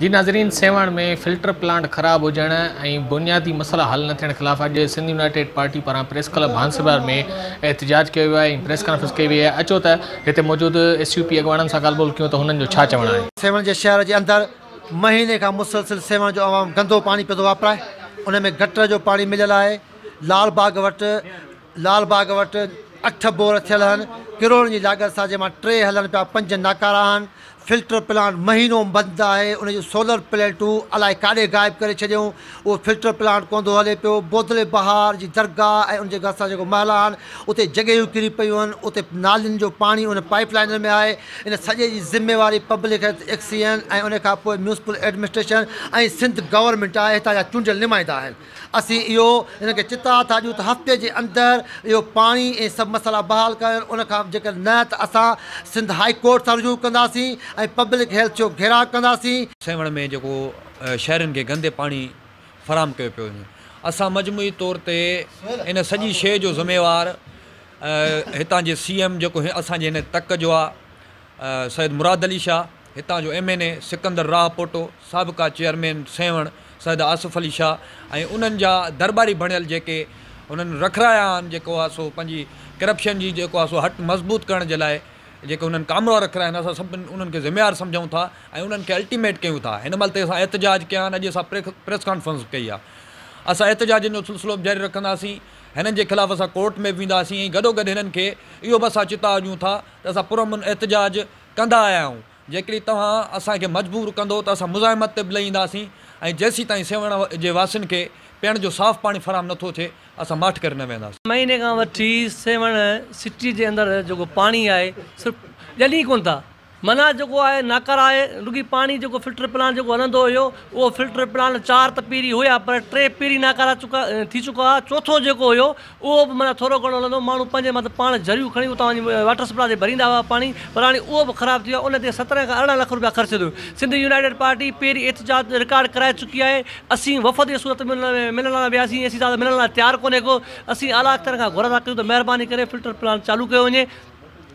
जी नाज़रीन, सेवण में filter plant ख़राब हुजण ऐं बुनियादी मसइला हल न थियण ख़िलाफ़ अॼु सिंध यूनाइटेड पार्टी पारां प्रेस क्लब भान सैद आबाद में एहतिजाज कियो वियो आहे, प्रेस कॉन्फ्रेंस कई वई आहे। अचो त हिते मौजूदु एस यू पी अॻवाननि सां ॻाल्हि कयूं त हुननि जो छा चवणु आहे। सेवण जे शहर जे अंदरि महीने खां मुसलसिल सेवण जो आवाम गंदो पाणी पियो थो वापराए, उन में गटर जो पाणी मिलियल आहे। लाल बाग वटि 8 बोर थियल आहिनि, किरोड़नि जी लागत सां जंहिंमां 3 हलनि पिया, 5 नाकारा आहिनि। फिल्टर प्लांट महीनो बंदि आहे, उनजो सोलर प्लेटूं अलाए काॾे गायब करे छॾियूं। उहो फिल्टर प्लांट कोन थो हले पियो। बोतले बहार जी दरगाह ऐं उनजे पासां जेको महल आहिनि, उते जॻहियूं किरी पियूं आहिनि। उते नालियुनि जो पाणी उन पाइपलाइन में आहे। इन सॼे जी ज़िम्मेवारी पब्लिक हेल्थ एक्सीएन ऐं उनखां पोइ म्यूनिसिपल एडमिनिस्ट्रेशन ऐं सिंध गवर्नमेंट आहे, हितां जा चूंडियल नुमाइंदा आहिनि। असीं इहो इनखे चिता था ॾियूं त हफ़्ते जे अंदरि इहो पाणी ऐं सभु मसइला बहाल कनि। उनखां जेकर न त असां सिंध हाई कोर्ट सां रुजू कंदासीं ऐं पब्लिक हेल्थ जो घेराव कंदासीं। सेवण में जेको शहरनि खे गंदे पाणी फ़राहम कयो पियो वञे, असां मजमूई तौर ते इन सॼी शइ जो ज़िम्मेवार हितां जे CM जेको असांजे हिन तक जो आहे सैयद मुराद अली शाह, हितां जो MNA सिकंदर राहपोटो, साबिक़ा चेयरमैन सेवण सैयद आसिफ़ अली शाह ऐं उन्हनि जा दरबारी बणियल जेके उन्हनि रखराया आहिनि, जेको आहे सो पंहिंजी करप्शन जी जेको आहे सो हट मज़बूत करण जे लाइ जेके उन्हनि कामरा रखिया आहिनि, असां सभिनि उन्हनि खे ज़िम्मेवार सम्झूं था ऐं उन्हनि खे अल्टीमेट कयूं था। हिन महिल ते असां एहतिजाज कया आहिनि, अॼु असां प्रेस कॉन्फ्रेंस कई आहे। असां एहतिजाजनि जो सिलसिलो बि जारी रखंदासीं, हिननि जे ख़िलाफ़ु असां कोर्ट में बि वेंदासीं ऐं गॾो गॾु हिननि खे इहो बि असां चिता ॾियूं था त असां पुरअमन एहतिजाज कंदा आया आहियूं। जेकॾहिं तव्हां असांखे मजबूर कंदो त असां मुज़ाहिमत ते बि लहींदासीं ऐं जेसीं ताईं सेवण जे वासियुनि खे पीअण जो साफ़ पाणी फ़राहम नथो थिए, असां माठ करे न वेंदासीं। महीने खां वठी सेवण सिटी जे अंदरि जेको पाणी आहे सिर्फ़ु ॼली कोन था, माना जेको आहे नाकारा आहे। रुॻी पाणी जेको फिल्टर प्लांट जेको हलंदो हुयो, उहो फिल्टर प्लांट 4 त पीरी हुया, पर 3 पीरी नाकारा थी चुका, चौथो जेको हुयो उहो बि माना थोरो घणो हलंदो। माण्हू पंहिंजे मथां पाण झरियूं खणी उतां वाटर सप्लाई ते भरींदा हुआ पाणी, पर हाणे उहो बि ख़राबु थी वियो। उन ते 17 खां 18 लख रुपया ख़र्चु थियो। सिंध यूनाइटेड पार्टी पहिरीं एहतिजाज रिकॉर्ड कराए चुकी आहे। असीं वफ़द जी सूरत मिलण लाइ वियासीं, असीं मिलण लाइ तयारु कोन्हे को। असीं आला अख़्तर खां घुरा था कयूं त महिरबानी करे फिल्टर प्लांट चालू कयो वञे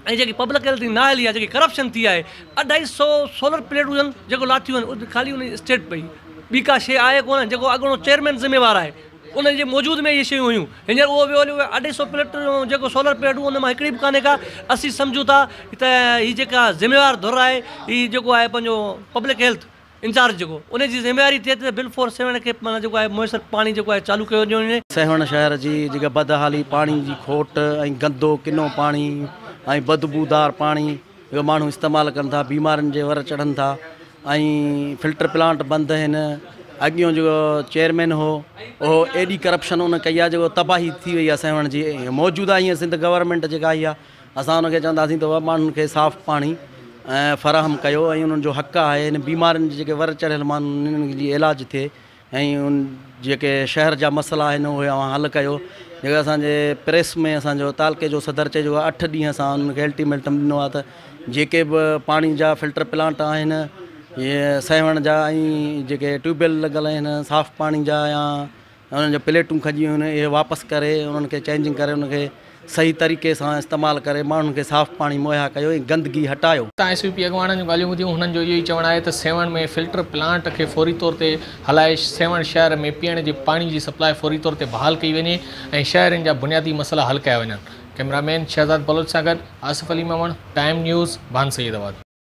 ऐं जेकी पब्लिक हेल्थ जी ना हली आहे, जेकी करप्शन थी आहे, 250 सोलर प्लेटूं आहिनि जेको लाथियूं आहिनि, ख़ाली उन स्टेट पई, ॿी का शइ आहे कोन। जेको अॻिणो चेयरमैन ज़िम्मेवार आहे, उनजे मौजूद में इहे शयूं हुयूं। हींअर उहो वियो हलियो 250 प्लेट जेको सोलर प्लेट हुओ, उन मां हिकिड़ी बि कान्हे का। असीं सम्झूं था त हीअ जेका ज़िम्मेवार धुर आहे, हीअ जेको आहे पंहिंजो पब्लिक हेल्थ इंचार्ज जेको उनजी ज़िम्मेवारी थिए त बिल फोर सेवण खे माना जेको आहे मुयसरु पाणी जेको आहे चालू कयो वञे। सेवण शहर जी जेका बदहाली, पाणी जी खोट ऐं गंदो किनो पाणी ऐं बदबूदार पाणी इहो माण्हू इस्तेमालु कनि था, बीमारियुनि जे वर चढ़नि था ऐं फिल्टर प्लांट बंदि आहिनि। अॻियों जेको चेयरमैन हो उहो एॾी करप्शन उन कई आहे जेको तबाही थी वई आहे सेवण जी। मौजूदा हीअं सिंध गवर्नमेंट जेका आई आहे, असां उनखे चवंदासीं त माण्हुनि खे साफ़ु पाणी ऐं फ़राहम कयो ऐं उन्हनि जो हक़ आहे। हिन बीमारियुनि जी जेके वर चढ़ियल माण्हू उन्हनि जी इलाज थिए ऐं उन जेके शहर जा मसइला आहिनि उहे हल कयो। जेका असांजे प्रेस में असांजो तालके जो सदर चइजो आहे, 8 ॾींहं असां उनखे अल्टीमेटम ॾिनो आहे त जेके बि पाणी जा फिल्टर प्लांट आहिनि, इहे सेवण जा ऐं जेके ट्यूबवेल लॻल आहिनि साफ़ु पाणी जा या उन्हनि जा प्लेटूं खॼी आहिनि, इहे वापसि करे उन्हनि खे चेंजिंग करे उनखे सही तरीक़े सां इस्तेमालु करे माण्हुनि खे साफ़ु पाणी मुहैया कयो ऐं गंदगी हटायो। तव्हां एस यू पी अॻवाननि जूं ॻाल्हियूं ॿुधियूं, हुननि जो इहो ई चवणु आहे त सेवण में फिल्टर प्लांट खे फौरी तौर ते हलाए, सेवण शहर में पीअण जे पाणी जी सप्लाई फौरी तौर ते बहाल कई वञे ऐं शहरनि जा बुनियादी मसइला हल कया वञनि। कैमरामैन शहजाद बलोच सां गॾु आसिफ़ अली मामण, टाइम न्यूज़, भान सैद आबाद।